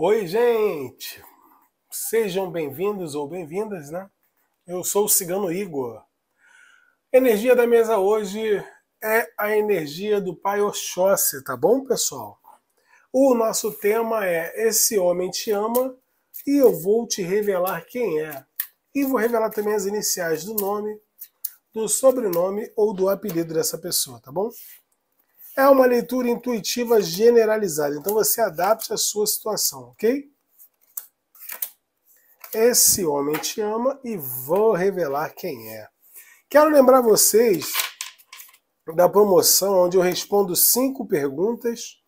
Oi, gente! Sejam bem-vindos ou bem-vindas, né? Eu sou o Cigano Igor. A energia da mesa hoje é a energia do Pai Oxóssi, tá bom, pessoal? O nosso tema é Esse Homem Te Ama e eu vou te revelar quem é. E vou revelar também as iniciais do nome, do sobrenome ou do apelido dessa pessoa, tá bom? É uma leitura intuitiva generalizada, então você adapte a sua situação, ok? Esse homem te ama e vou revelar quem é. Quero lembrar vocês da promoção onde eu respondo 5 perguntas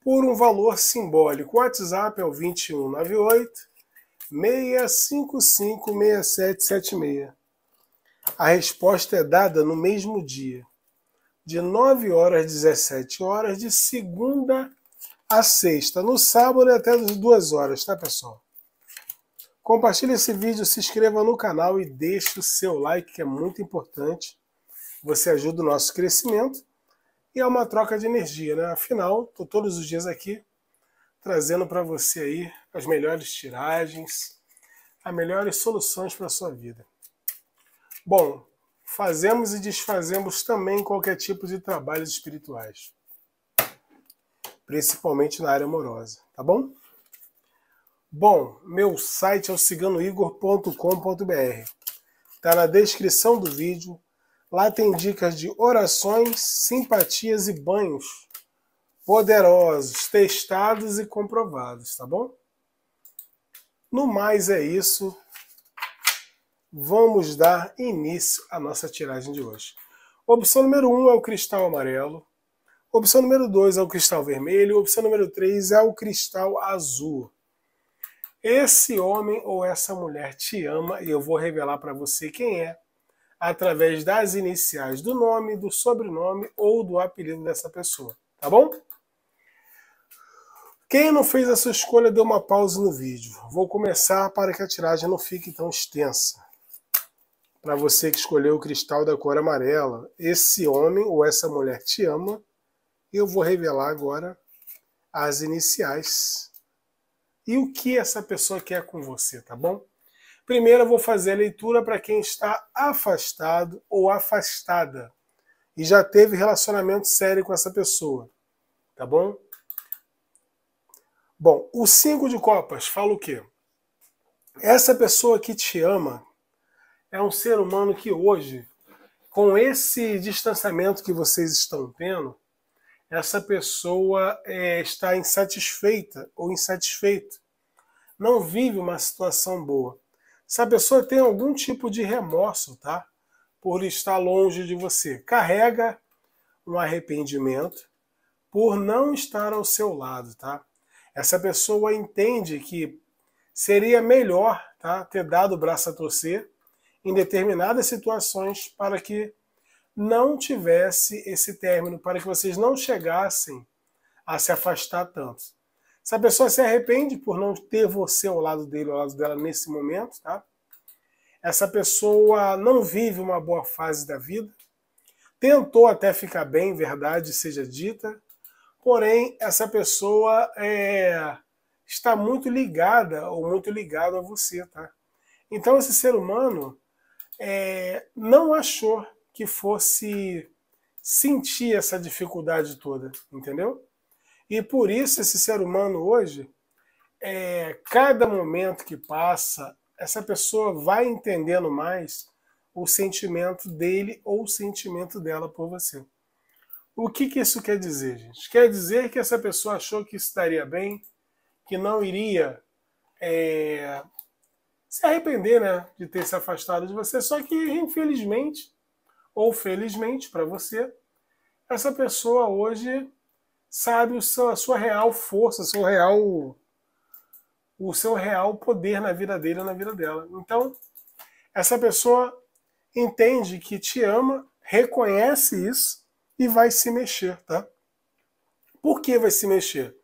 por um valor simbólico. O WhatsApp é o 2198-655-6776. A resposta é dada no mesmo dia, de 9 horas às 17 horas, de segunda a sexta. No sábado é até as 2 horas, tá, pessoal? Compartilhe esse vídeo, se inscreva no canal e deixe o seu like, que é muito importante. Você ajuda o nosso crescimento e é uma troca de energia, né? Afinal, estou todos os dias aqui trazendo para você aí as melhores tiragens, as melhores soluções para a sua vida. Bom, fazemos e desfazemos também qualquer tipo de trabalhos espirituais, principalmente na área amorosa, tá bom? Bom, meu site é o ciganoigor.com.br. Está na descrição do vídeo. Lá tem dicas de orações, simpatias e banhos poderosos, testados e comprovados, tá bom? No mais é isso. Vamos dar início à nossa tiragem de hoje. Opção número 1 é o cristal amarelo. Opção número 2 é o cristal vermelho. Opção número 3 é o cristal azul. Esse homem ou essa mulher te ama e eu vou revelar para você quem é através das iniciais do nome, do sobrenome ou do apelido dessa pessoa, tá bom? Quem não fez a sua escolha, dê uma pausa no vídeo. Vou começar para que a tiragem não fique tão extensa. Para você que escolheu o cristal da cor amarela, esse homem ou essa mulher te ama. Eu vou revelar agora as iniciais e o que essa pessoa quer com você, tá bom? Primeiro eu vou fazer a leitura para quem está afastado ou afastada e já teve relacionamento sério com essa pessoa, tá bom? Bom, o 5 de copas fala o quê? Essa pessoa que te ama é um ser humano que hoje, com esse distanciamento que vocês estão tendo, essa pessoa está insatisfeita ou insatisfeito. Não vive uma situação boa. Essa pessoa tem algum tipo de remorso, tá? Por estar longe de você. Carrega um arrependimento por não estar ao seu lado, tá? Essa pessoa entende que seria melhor, tá, ter dado o braço a torcer em determinadas situações para que não tivesse esse término, para que vocês não chegassem a se afastar tanto. Essa pessoa se arrepende por não ter você ao lado dele, ao lado dela nesse momento, tá? Essa pessoa não vive uma boa fase da vida, tentou até ficar bem, verdade seja dita, porém essa pessoa está muito ligada ou muito ligado a você, tá? Então esse ser humano não achou que fosse sentir essa dificuldade toda, entendeu? E por isso esse ser humano hoje, cada momento que passa, essa pessoa vai entendendo mais o sentimento dele ou o sentimento dela por você. O que que isso quer dizer, gente? Quer dizer que essa pessoa achou que estaria bem, que não iria se arrepender, né, de ter se afastado de você, só que infelizmente, ou felizmente para você, essa pessoa hoje sabe a sua real força, o seu real poder na vida dele ou na vida dela. Então, essa pessoa entende que te ama, reconhece isso e vai se mexer, tá? Por que vai se mexer?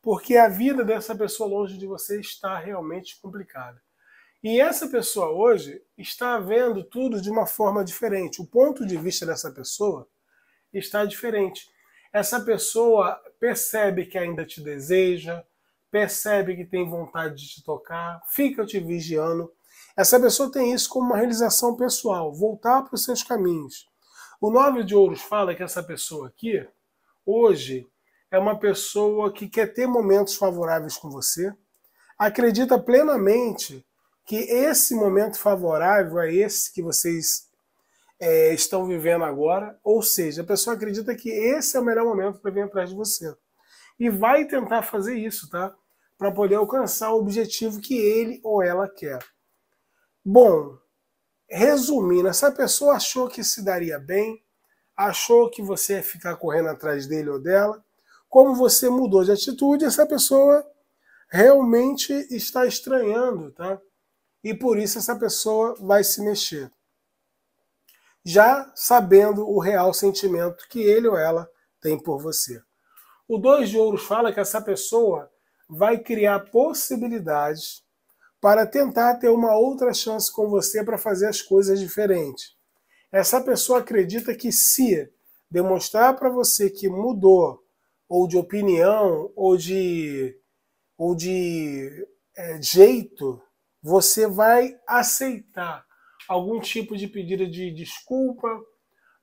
Porque a vida dessa pessoa longe de você está realmente complicada. E essa pessoa hoje está vendo tudo de uma forma diferente. O ponto de vista dessa pessoa está diferente. Essa pessoa percebe que ainda te deseja, percebe que tem vontade de te tocar, fica te vigiando. Essa pessoa tem isso como uma realização pessoal, voltar para os seus caminhos. O 9 de ouros fala que essa pessoa aqui, hoje, é uma pessoa que quer ter momentos favoráveis com você, acredita plenamente que esse momento favorável é esse que vocês estão vivendo agora, ou seja, a pessoa acredita que esse é o melhor momento para vir atrás de você. E vai tentar fazer isso, tá? Para poder alcançar o objetivo que ele ou ela quer. Bom, resumindo, essa pessoa achou que se daria bem, achou que você ia ficar correndo atrás dele ou dela. Como você mudou de atitude, essa pessoa realmente está estranhando, tá? E por isso essa pessoa vai se mexer. Já sabendo o real sentimento que ele ou ela tem por você. O 2 de ouros fala que essa pessoa vai criar possibilidades para tentar ter uma outra chance com você para fazer as coisas diferentes. Essa pessoa acredita que se demonstrar para você que mudou, ou de opinião, ou de jeito, você vai aceitar algum tipo de pedido de desculpa,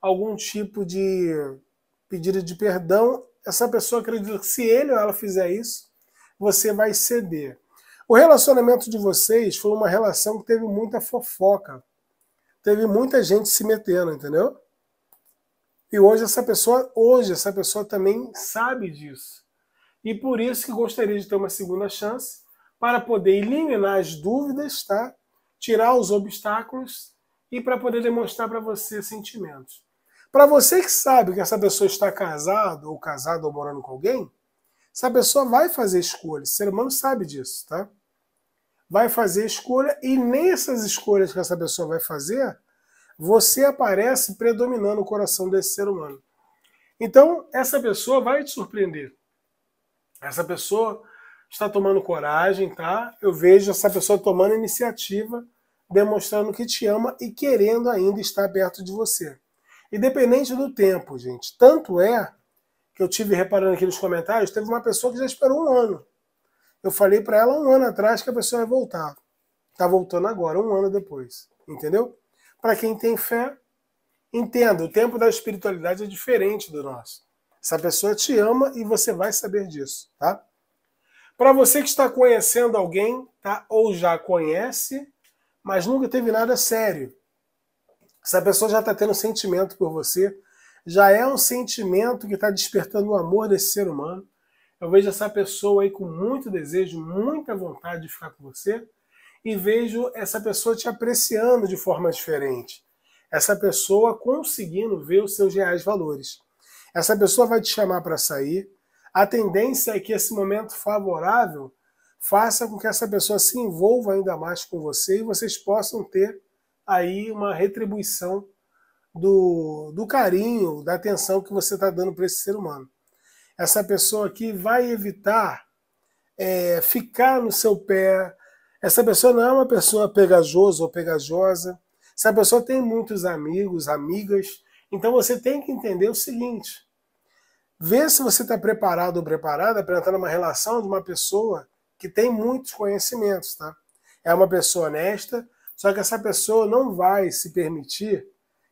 algum tipo de pedido de perdão. Essa pessoa acredita que se ele ou ela fizer isso, você vai ceder. O relacionamento de vocês foi uma relação que teve muita fofoca. Teve muita gente se metendo, entendeu? E hoje essa pessoa também sabe disso. E por isso que gostaria de ter uma segunda chance para poder eliminar as dúvidas, tá? Tirar os obstáculos e para poder demonstrar para você sentimentos. Para você que sabe que essa pessoa está casada ou morando com alguém, essa pessoa vai fazer escolhas. O ser humano sabe disso, tá? Vai fazer escolha e nessas escolhas que essa pessoa vai fazer, você aparece predominando o coração desse ser humano. Então, essa pessoa vai te surpreender. Essa pessoa está tomando coragem, tá? Eu vejo essa pessoa tomando iniciativa, demonstrando que te ama e querendo ainda estar perto de você. Independente do tempo, gente. Tanto é que eu tive reparando aqui nos comentários, teve uma pessoa que já esperou 1 ano. Eu falei para ela 1 ano atrás que a pessoa ia voltar. Tá voltando agora, 1 ano depois. Entendeu? Para quem tem fé, entenda, o tempo da espiritualidade é diferente do nosso. Essa pessoa te ama e você vai saber disso, tá? Para você que está conhecendo alguém, tá? Ou já conhece, mas nunca teve nada sério. Essa pessoa já está tendo um sentimento por você, já é um sentimento que está despertando o amor desse ser humano. Eu vejo essa pessoa aí com muito desejo, muita vontade de ficar com você. E vejo essa pessoa te apreciando de forma diferente. Essa pessoa conseguindo ver os seus reais valores. Essa pessoa vai te chamar para sair. A tendência é que esse momento favorável faça com que essa pessoa se envolva ainda mais com você e vocês possam ter aí uma retribuição do carinho, da atenção que você está dando para esse ser humano. Essa pessoa aqui vai evitar ficar no seu pé. Essa pessoa não é uma pessoa pegajosa ou pegajosa. Essa pessoa tem muitos amigos, amigas. Então você tem que entender o seguinte. Vê se você está preparado ou preparada para entrar numa relação de uma pessoa que tem muitos conhecimentos, tá? É uma pessoa honesta, só que essa pessoa não vai se permitir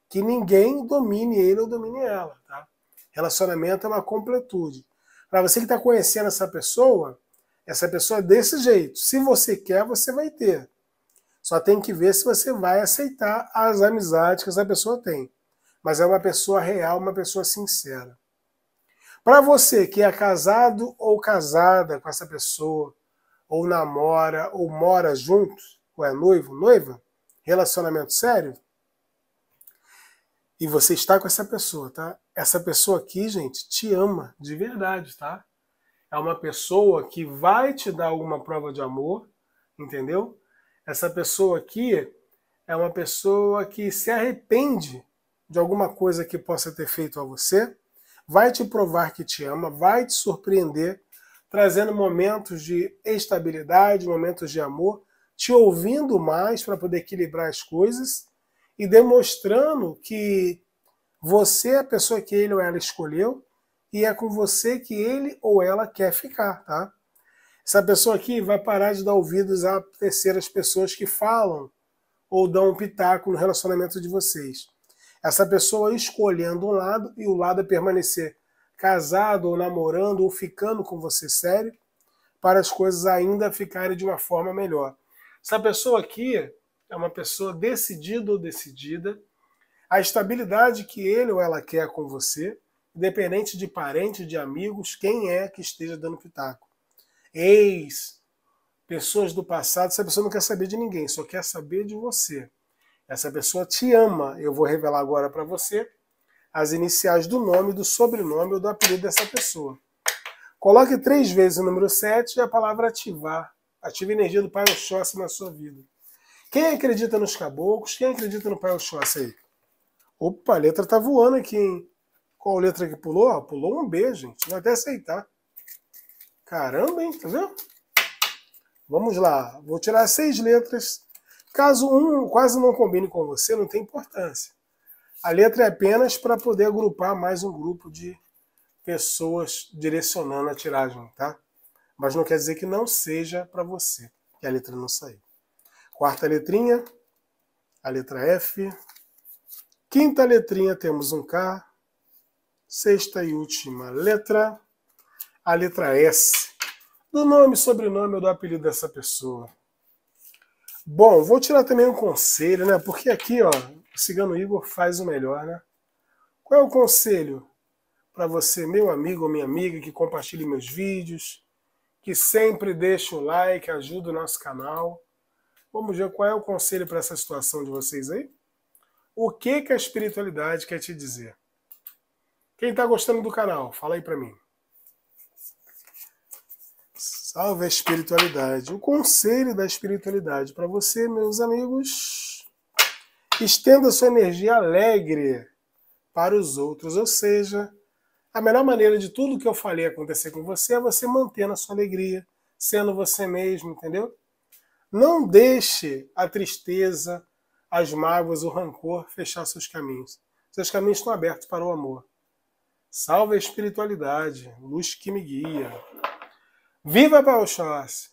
que ninguém domine ele ou domine ela, tá? Relacionamento é uma completude. Para você que está conhecendo essa pessoa é desse jeito. Se você quer, você vai ter. Só tem que ver se você vai aceitar as amizades que essa pessoa tem. Mas é uma pessoa real, uma pessoa sincera. Para você que é casado ou casada com essa pessoa, ou namora, ou mora junto, ou é noivo, noiva, relacionamento sério, e você está com essa pessoa, tá? Essa pessoa aqui, gente, te ama de verdade, tá? É uma pessoa que vai te dar alguma prova de amor, entendeu? Essa pessoa aqui é uma pessoa que se arrepende de alguma coisa que possa ter feito a você, vai te provar que te ama, vai te surpreender, trazendo momentos de estabilidade, momentos de amor, te ouvindo mais para poder equilibrar as coisas, e demonstrando que você é a pessoa que ele ou ela escolheu e é com você que ele ou ela quer ficar, tá? Essa pessoa aqui vai parar de dar ouvidos a terceiras pessoas que falam ou dão um pitaco no relacionamento de vocês. Essa pessoa escolhendo um lado, e o lado é permanecer casado ou namorando ou ficando com você sério, para as coisas ainda ficarem de uma forma melhor. Essa pessoa aqui é uma pessoa decidida ou decidida. A estabilidade que ele ou ela quer com você, independente de parente, de amigos, quem é que esteja dando pitaco. Ex, pessoas do passado, essa pessoa não quer saber de ninguém, só quer saber de você. Essa pessoa te ama. Eu vou revelar agora para você as iniciais do nome, do sobrenome ou do apelido dessa pessoa. Coloque 3 vezes o número 7 e a palavra ativar. Ative a energia do Pai Oxóssi na sua vida. Quem acredita nos caboclos? Quem acredita no Pai Oxóssi aí? Opa, a letra tá voando aqui, hein? Qual letra que pulou? Ah, pulou um B, gente. Vou até aceitar. Caramba, hein? Tá vendo? Vamos lá. Vou tirar 6 letras. Caso um quase não combine com você, não tem importância. A letra é apenas para poder agrupar mais um grupo de pessoas direcionando a tiragem, tá? Mas não quer dizer que não seja para você, que a letra não saiu. Quarta letrinha, a letra F. Quinta letrinha temos um K. Sexta e última letra, a letra S. Do nome, sobrenome ou do apelido dessa pessoa. Bom, vou tirar também um conselho, né? Porque aqui, ó, o Cigano Igor faz o melhor, né? Qual é o conselho para você, meu amigo ou minha amiga, que compartilha meus vídeos, que sempre deixa o like, ajuda o nosso canal? Vamos ver qual é o conselho para essa situação de vocês aí? O que que a espiritualidade quer te dizer? Quem está gostando do canal, fala aí para mim. Salve a espiritualidade. O conselho da espiritualidade para você, meus amigos. Estenda sua energia alegre para os outros. Ou seja, a melhor maneira de tudo que eu falei acontecer com você é você manter a sua alegria, sendo você mesmo, entendeu? Não deixe a tristeza, as mágoas, o rancor fechar seus caminhos. Seus caminhos estão abertos para o amor. Salve a espiritualidade, luz que me guia. Viva Pai Oxóssi!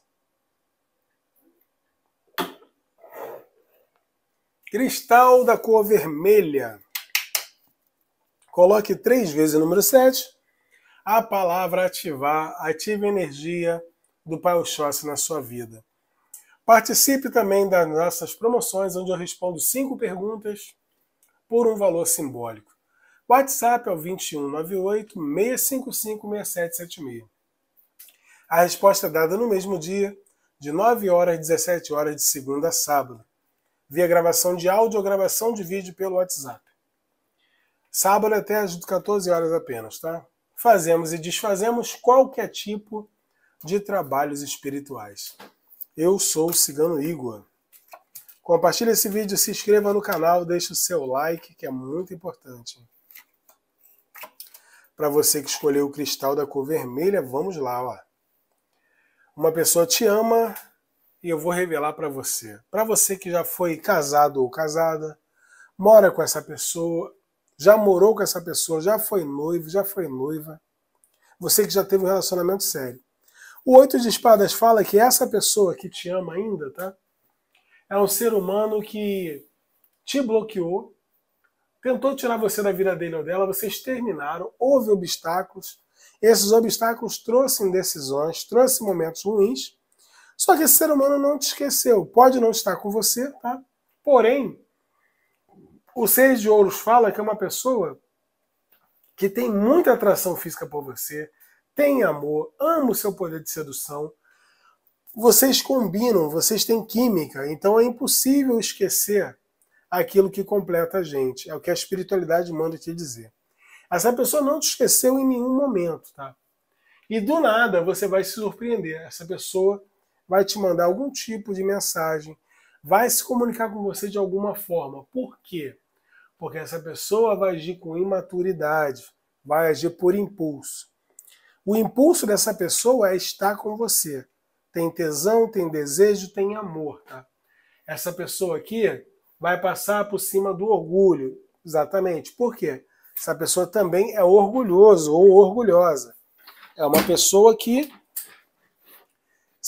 Cristal da cor vermelha. Coloque 3 vezes o número 7. A palavra ativar. Ative a energia do Pai Oxóssi na sua vida. Participe também das nossas promoções, onde eu respondo 5 perguntas por um valor simbólico. WhatsApp é o 2198-655-6776. A resposta é dada no mesmo dia, de 9 horas às 17 horas, de segunda a sábado, via gravação de áudio ou gravação de vídeo pelo WhatsApp. Sábado até às 14 horas apenas, tá? Fazemos e desfazemos qualquer tipo de trabalhos espirituais. Eu sou o Cigano Igor. Compartilhe esse vídeo, se inscreva no canal, deixe o seu like, que é muito importante. Para você que escolheu o cristal da cor vermelha, vamos lá, ó. Uma pessoa te ama e eu vou revelar para você. Para você que já foi casado ou casada, mora com essa pessoa, já morou com essa pessoa, já foi noivo, já foi noiva. Você que já teve um relacionamento sério. O 8 de espadas fala que essa pessoa que te ama ainda, tá? É um ser humano que te bloqueou, tentou tirar você da vida dele ou dela, vocês terminaram, houve obstáculos. Esses obstáculos trouxeram indecisões, trouxeram momentos ruins. Só que esse ser humano não te esqueceu. Pode não estar com você, tá? Porém, o 6 de ouros fala que é uma pessoa que tem muita atração física por você, tem amor, ama o seu poder de sedução. Vocês combinam, vocês têm química. Então é impossível esquecer aquilo que completa a gente. É o que a espiritualidade manda te dizer. Essa pessoa não te esqueceu em nenhum momento, tá? E do nada você vai se surpreender. Essa pessoa vai te mandar algum tipo de mensagem, vai se comunicar com você de alguma forma. Por quê? Porque essa pessoa vai agir com imaturidade, vai agir por impulso. O impulso dessa pessoa é estar com você. Tem tesão, tem desejo, tem amor, tá? Essa pessoa aqui vai passar por cima do orgulho. Exatamente. Por quê? Essa pessoa também é orgulhoso ou orgulhosa. É uma pessoa que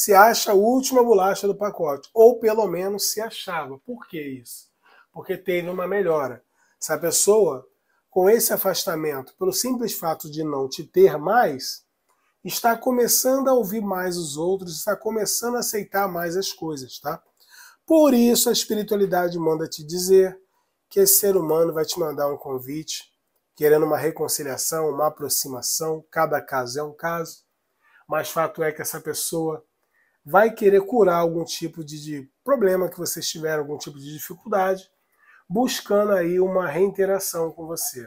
se acha a última bolacha do pacote, ou pelo menos se achava. Por que isso? Porque teve uma melhora. Se a pessoa, com esse afastamento, pelo simples fato de não te ter mais, está começando a ouvir mais os outros, está começando a aceitar mais as coisas, tá? Por isso a espiritualidade manda te dizer que esse ser humano vai te mandar um convite, querendo uma reconciliação, uma aproximação, cada caso é um caso, mas fato é que essa pessoa vai querer curar algum tipo de problema que vocês tiveram, algum tipo de dificuldade, buscando aí uma reinteração com você.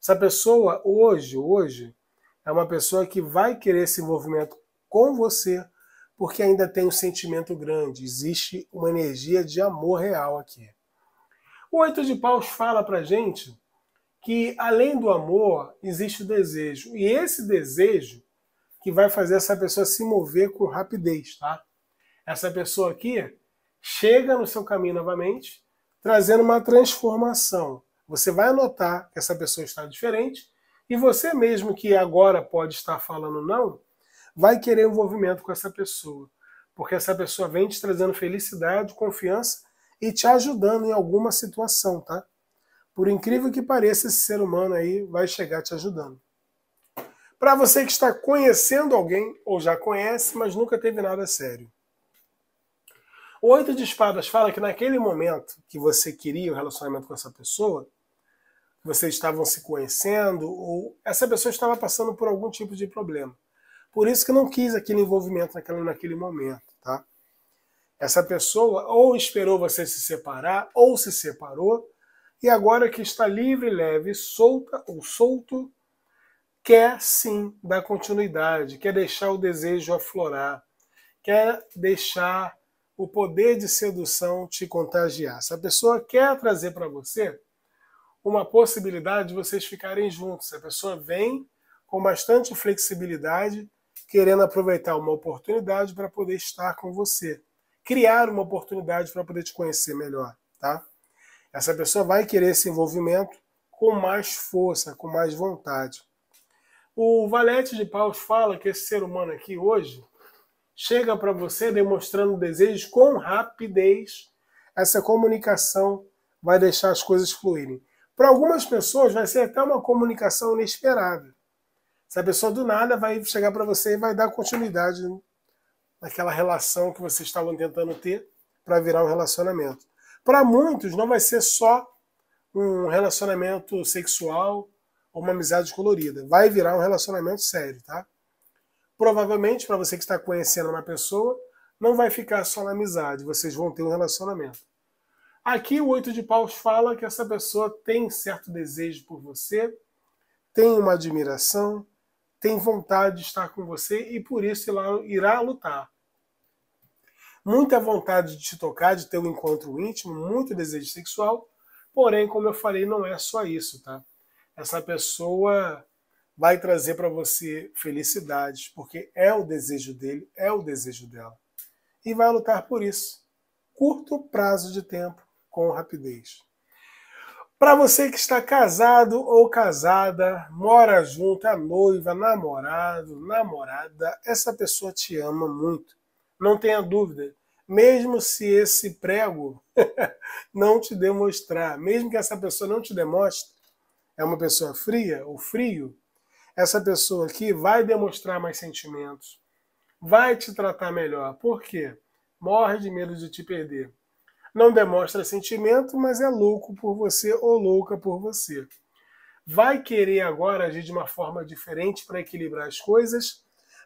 Essa pessoa hoje, é uma pessoa que vai querer esse envolvimento com você, porque ainda tem um sentimento grande, existe uma energia de amor real aqui. O Oito de Paus fala pra gente que além do amor, existe o desejo. E esse desejo que vai fazer essa pessoa se mover com rapidez, tá? Essa pessoa aqui chega no seu caminho novamente, trazendo uma transformação. Você vai notar que essa pessoa está diferente, e você mesmo que agora pode estar falando não, vai querer envolvimento com essa pessoa. Porque essa pessoa vem te trazendo felicidade, confiança e te ajudando em alguma situação, tá? Por incrível que pareça, esse ser humano aí vai chegar te ajudando. Para você que está conhecendo alguém, ou já conhece, mas nunca teve nada sério. O Oito de Espadas fala que naquele momento que você queria o relacionamento com essa pessoa, vocês estavam se conhecendo, ou essa pessoa estava passando por algum tipo de problema. Por isso que não quis aquele envolvimento naquele momento, tá? Essa pessoa ou esperou você se separar, ou se separou, e agora que está livre, leve, solta ou solto, quer sim dar continuidade, quer deixar o desejo aflorar, quer deixar o poder de sedução te contagiar. Essa pessoa quer trazer para você uma possibilidade de vocês ficarem juntos. A pessoa vem com bastante flexibilidade, querendo aproveitar uma oportunidade para poder estar com você. Criar uma oportunidade para poder te conhecer melhor, tá? Essa pessoa vai querer esse envolvimento com mais força, com mais vontade. O Valete de Paus fala que esse ser humano aqui hoje chega para você demonstrando desejos com rapidez. Essa comunicação vai deixar as coisas fluírem. Para algumas pessoas vai ser até uma comunicação inesperada. Essa pessoa do nada vai chegar para você e vai dar continuidade naquela relação que vocês estavam tentando ter para virar um relacionamento. Para muitos não vai ser só um relacionamento sexual ou uma amizade colorida. Vai virar um relacionamento sério, tá? Provavelmente para você que está conhecendo uma pessoa, não vai ficar só na amizade, vocês vão ter um relacionamento. Aqui o Oito de Paus fala que essa pessoa tem certo desejo por você, tem uma admiração, tem vontade de estar com você e por isso irá lutar. Muita vontade de te tocar, de ter um encontro íntimo, muito desejo sexual, porém, como eu falei, não é só isso, tá? Essa pessoa vai trazer para você felicidades, porque é o desejo dele, é o desejo dela. E vai lutar por isso. Curto prazo de tempo, com rapidez. Para você que está casado ou casada, mora junto, é noiva, namorado, namorada, essa pessoa te ama muito. Não tenha dúvida, mesmo se esse prego não te demonstrar, mesmo que essa pessoa não te demonstre, é uma pessoa fria ou frio, essa pessoa aqui vai demonstrar mais sentimentos, vai te tratar melhor. Por quê? Morre de medo de te perder. Não demonstra sentimento, mas é louco por você ou louca por você. Vai querer agora agir de uma forma diferente para equilibrar as coisas,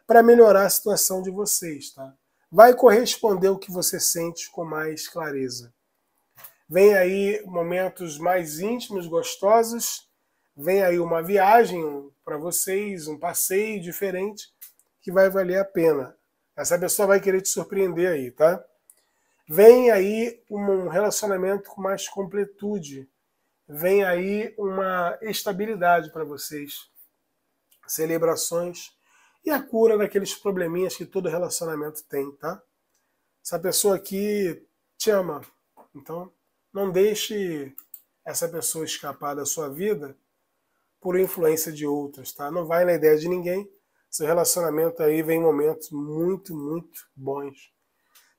para melhorar a situação de vocês, tá? Vai corresponder ao que você sente com mais clareza. Vem aí momentos mais íntimos, gostosos. Vem aí uma viagem para vocês, um passeio diferente que vai valer a pena. Essa pessoa vai querer te surpreender aí, tá? Vem aí um relacionamento com mais completude. Vem aí uma estabilidade para vocês. Celebrações. E a cura daqueles probleminhas que todo relacionamento tem, tá? Essa pessoa aqui te ama. Então, não deixe essa pessoa escapar da sua vida por influência de outras, tá? Não vai na ideia de ninguém, Esse relacionamento aí vem em momentos muito, muito bons.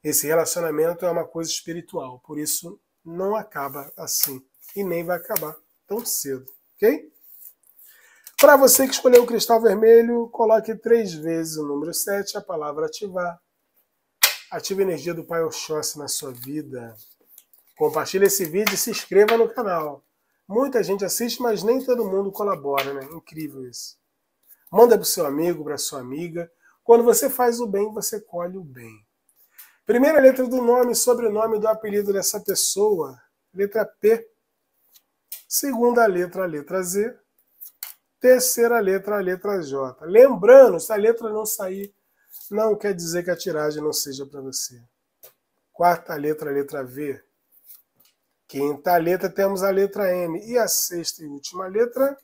Esse relacionamento é uma coisa espiritual, por isso não acaba assim. E nem vai acabar tão cedo, ok? Para você que escolheu o cristal vermelho, coloque 3 vezes o número 7, a palavra ativar. Ative a energia do Pai Oxóssi na sua vida. Compartilhe esse vídeo e se inscreva no canal. Muita gente assiste, mas nem todo mundo colabora, né? Incrível isso. Manda para o seu amigo, para a sua amiga. Quando você faz o bem, você colhe o bem. Primeira letra do nome, sobrenome do apelido dessa pessoa. Letra P. Segunda letra, a letra Z. Terceira letra, a letra J. Lembrando, se a letra não sair, não quer dizer que a tiragem não seja para você. Quarta letra, a letra V. Quinta letra, temos a letra M. E a sexta e última letra,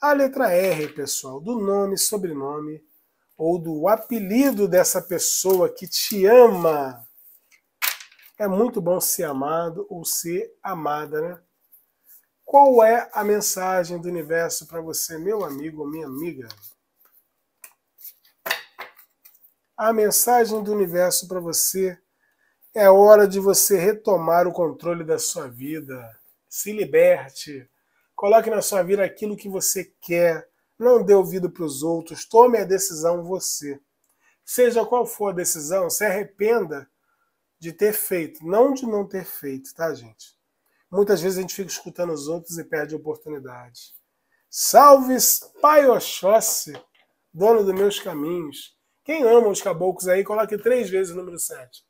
a letra R, pessoal, do nome, sobrenome ou do apelido dessa pessoa que te ama. É muito bom ser amado ou ser amada, né? Qual é a mensagem do universo para você, meu amigo ou minha amiga? A mensagem do universo para você é hora de você retomar o controle da sua vida. Se liberte. Coloque na sua vida aquilo que você quer. Não dê ouvido para os outros. Tome a decisão você. Seja qual for a decisão, se arrependa de ter feito. Não de não ter feito, tá, gente? Muitas vezes a gente fica escutando os outros e perde a oportunidade. Salve, Pai Oxóssi, dono dos meus caminhos. Quem ama os caboclos aí, coloque 3 vezes o número 7.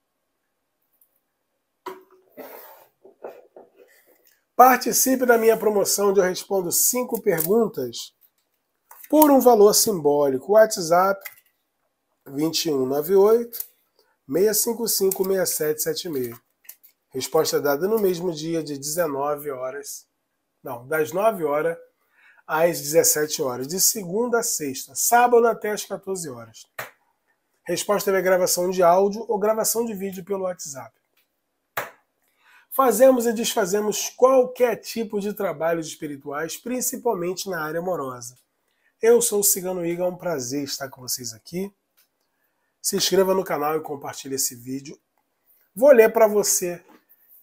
Participe da minha promoção onde eu respondo 5 perguntas por um valor simbólico. WhatsApp 2198-655-6776. Resposta dada no mesmo dia de 19 horas, não, das 9 horas às 17 horas, de segunda a sexta, sábado até às 14 horas. Resposta é gravação de áudio ou gravação de vídeo pelo WhatsApp. Fazemos e desfazemos qualquer tipo de trabalhos espirituais, principalmente na área amorosa. Eu sou o Cigano Igor, é um prazer estar com vocês aqui. Se inscreva no canal e compartilhe esse vídeo. Vou ler para você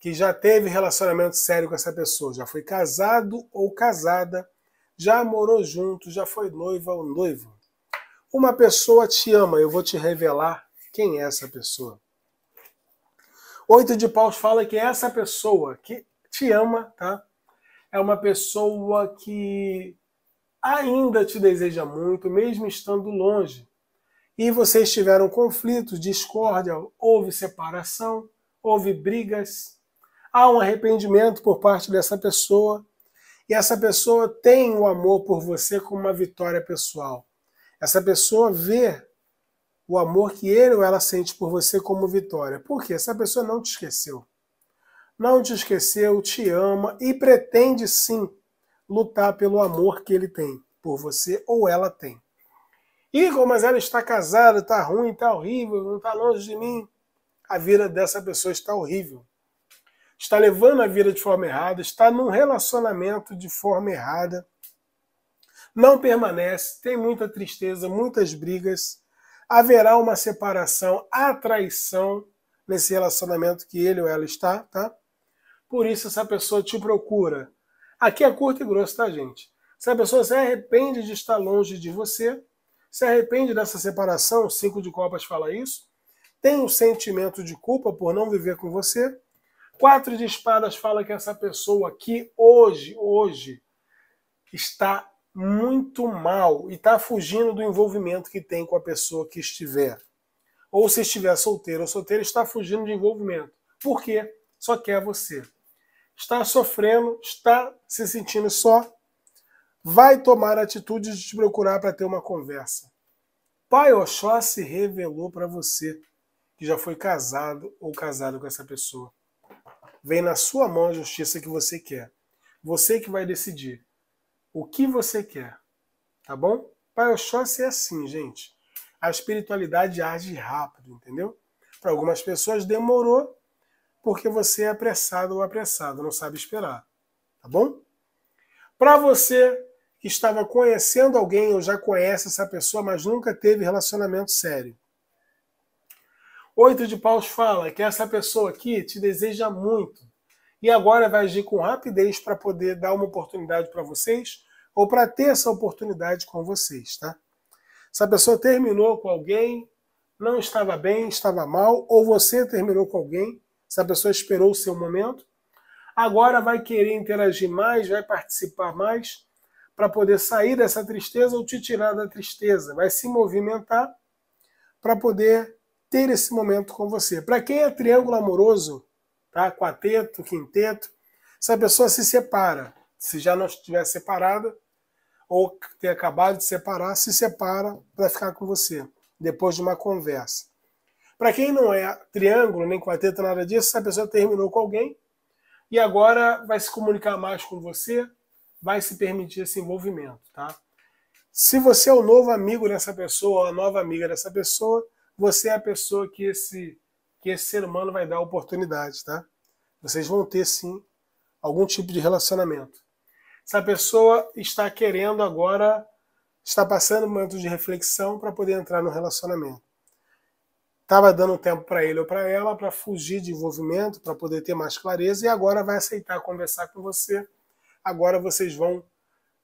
que já teve relacionamento sério com essa pessoa, já foi casado ou casada, já morou junto, já foi noiva ou noivo. Uma pessoa te ama, eu vou te revelar quem é essa pessoa. 8 de paus fala que essa pessoa que te ama, tá? É uma pessoa que ainda te deseja muito, mesmo estando longe. E vocês tiveram conflitos, discórdia, houve separação, houve brigas. Há um arrependimento por parte dessa pessoa. E essa pessoa tem o amor por você como uma vitória pessoal. Essa pessoa vê o amor que ele ou ela sente por você como vitória. Por quê? Essa pessoa não te esqueceu. Não te esqueceu, te ama e pretende sim lutar pelo amor que ele tem por você ou ela tem. Igor, mas ela está casada, está ruim, está horrível, não está longe de mim. A vida dessa pessoa está horrível. Está levando a vida de forma errada, está num relacionamento de forma errada. Não permanece, tem muita tristeza, muitas brigas. Haverá uma separação, a traição nesse relacionamento que ele ou ela está, tá? Por isso essa pessoa te procura. Aqui é curto e grosso, tá, gente? Se a pessoa se arrepende de estar longe de você, se arrepende dessa separação, 5 de copas fala isso, tem um sentimento de culpa por não viver com você, 4 de espadas fala que essa pessoa aqui, hoje, está muito mal e está fugindo do envolvimento que tem com a pessoa que estiver. Ou se estiver solteiro ou solteira, está fugindo de envolvimento. Por quê? Só quer você. Está sofrendo, está se sentindo só, vai tomar a atitude de te procurar para ter uma conversa. Pai Oxóssi revelou para você que já foi casado ou casado com essa pessoa. Vem na sua mão a justiça que você quer. Você que vai decidir o que você quer, tá bom? Pai Oxóssi é assim, gente. A espiritualidade age rápido, entendeu? Para algumas pessoas demorou porque você é apressado ou apressado, não sabe esperar, tá bom? Para você que estava conhecendo alguém ou já conhece essa pessoa, mas nunca teve relacionamento sério. Oito de Paus fala que essa pessoa aqui te deseja muito e agora vai agir com rapidez para poder dar uma oportunidade para vocês ou para ter essa oportunidade com vocês, tá? Essa pessoa terminou com alguém, não estava bem, estava mal, ou você terminou com alguém, essa pessoa esperou o seu momento, agora vai querer interagir mais, vai participar mais para poder sair dessa tristeza ou te tirar da tristeza, vai se movimentar para poder ter esse momento com você. Para quem é triângulo amoroso, tá? Quarteto, quinteto, se a pessoa se separa, se já não estiver separada, ou ter acabado de separar, se separa para ficar com você, depois de uma conversa. Para quem não é triângulo, nem quarteto, nada disso, essa pessoa terminou com alguém e agora vai se comunicar mais com você, vai se permitir esse envolvimento, tá? Se você é o novo amigo dessa pessoa, ou a nova amiga dessa pessoa, você é a pessoa que esse ser humano vai dar oportunidade, tá? Vocês vão ter, sim, algum tipo de relacionamento. Essa pessoa está querendo agora, está passando um momento de reflexão para poder entrar no relacionamento. Estava dando tempo para ele ou para ela para fugir de envolvimento, para poder ter mais clareza, e agora vai aceitar conversar com você. Agora vocês vão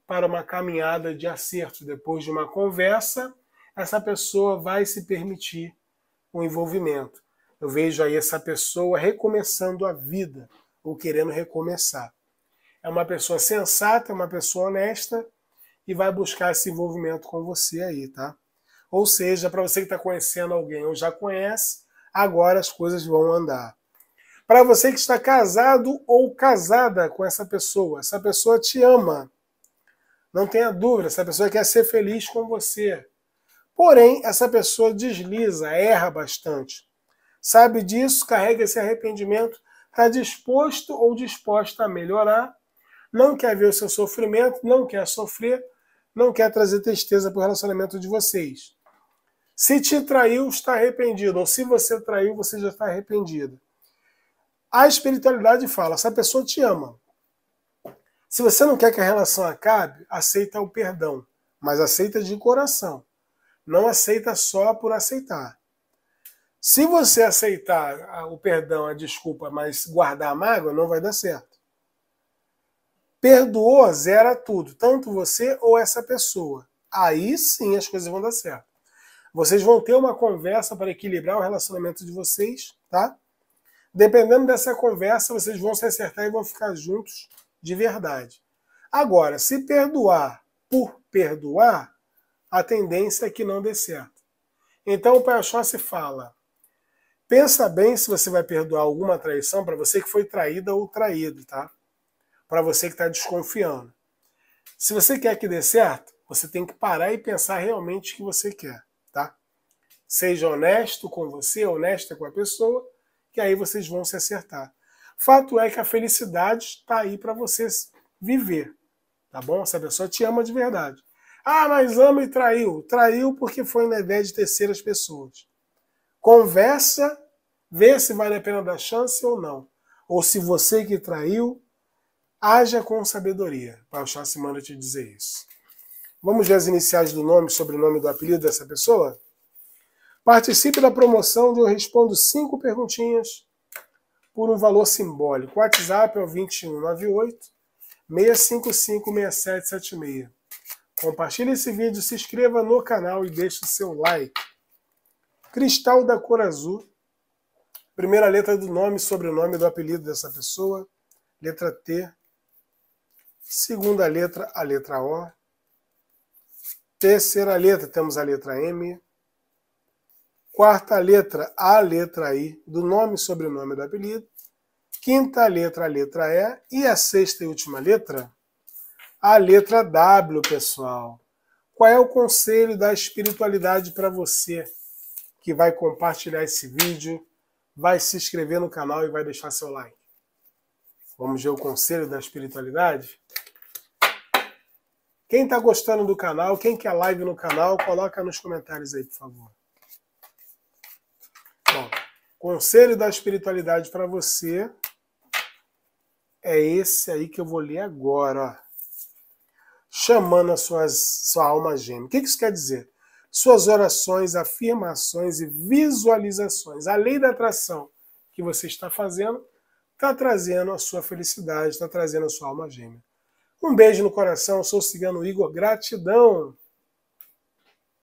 para uma caminhada de acerto. Depois de uma conversa, essa pessoa vai se permitir o envolvimento. Eu vejo aí essa pessoa recomeçando a vida, ou querendo recomeçar. É uma pessoa sensata, é uma pessoa honesta, e vai buscar esse envolvimento com você aí, tá? Ou seja, para você que está conhecendo alguém ou já conhece, agora as coisas vão andar. Para você que está casado ou casada com essa pessoa te ama. Não tenha dúvida, essa pessoa quer ser feliz com você. Porém, essa pessoa desliza, erra bastante. Sabe disso, carrega esse arrependimento, está disposto ou disposta a melhorar, não quer ver o seu sofrimento, não quer sofrer, não quer trazer tristeza para o relacionamento de vocês. Se te traiu, está arrependido, ou se você traiu, você já está arrependido. A espiritualidade fala, essa pessoa te ama. Se você não quer que a relação acabe, aceita o perdão, mas aceita de coração. Não aceita só por aceitar. Se você aceitar o perdão, a desculpa, mas guardar a mágoa, não vai dar certo. Perdoou, zera tudo, tanto você ou essa pessoa. Aí sim as coisas vão dar certo. Vocês vão ter uma conversa para equilibrar o relacionamento de vocês, tá? Dependendo dessa conversa, vocês vão se acertar e vão ficar juntos de verdade. Agora, se perdoar por perdoar, a tendência é que não dê certo. Então o Pai Oxóssi fala, pensa bem se você vai perdoar alguma traição para você que foi traída ou traído, tá? Para você que está desconfiando. Se você quer que dê certo, você tem que parar e pensar realmente o que você quer, tá? Seja honesto com você, honesta com a pessoa, que aí vocês vão se acertar. Fato é que a felicidade está aí para vocês viver, tá bom? Essa pessoa te ama de verdade. Ah, mas ama e traiu. Traiu porque foi na ideia de terceiras pessoas. Conversa, vê se vale a pena dar chance ou não. Ou se você que traiu, haja com sabedoria. Pai Oxóssi manda te dizer isso. Vamos ver as iniciais do nome, sobrenome do apelido dessa pessoa? Participe da promoção onde eu respondo 5 perguntinhas por um valor simbólico. O WhatsApp é o 2198-655-6776. Compartilhe esse vídeo, se inscreva no canal e deixe o seu like. Cristal da cor azul. Primeira letra do nome, sobrenome do apelido dessa pessoa. Letra T. Segunda letra, a letra O. Terceira letra, temos a letra M. Quarta letra, a letra I, do nome, sobrenome do apelido. Quinta letra, a letra E. E a sexta e última letra, a letra W, pessoal. Qual é o conselho da espiritualidade para você que vai compartilhar esse vídeo, vai se inscrever no canal e vai deixar seu like? Vamos ver o conselho da espiritualidade? Quem está gostando do canal, quem quer live no canal, coloca nos comentários aí, por favor. Bom, conselho da espiritualidade para você é esse aí que eu vou ler agora, ó. chamando a sua alma gêmea. O que isso quer dizer? Suas orações, afirmações e visualizações. A lei da atração que você está fazendo está trazendo a sua felicidade, está trazendo a sua alma gêmea. Um beijo no coração, eu sou o Cigano Igor, gratidão!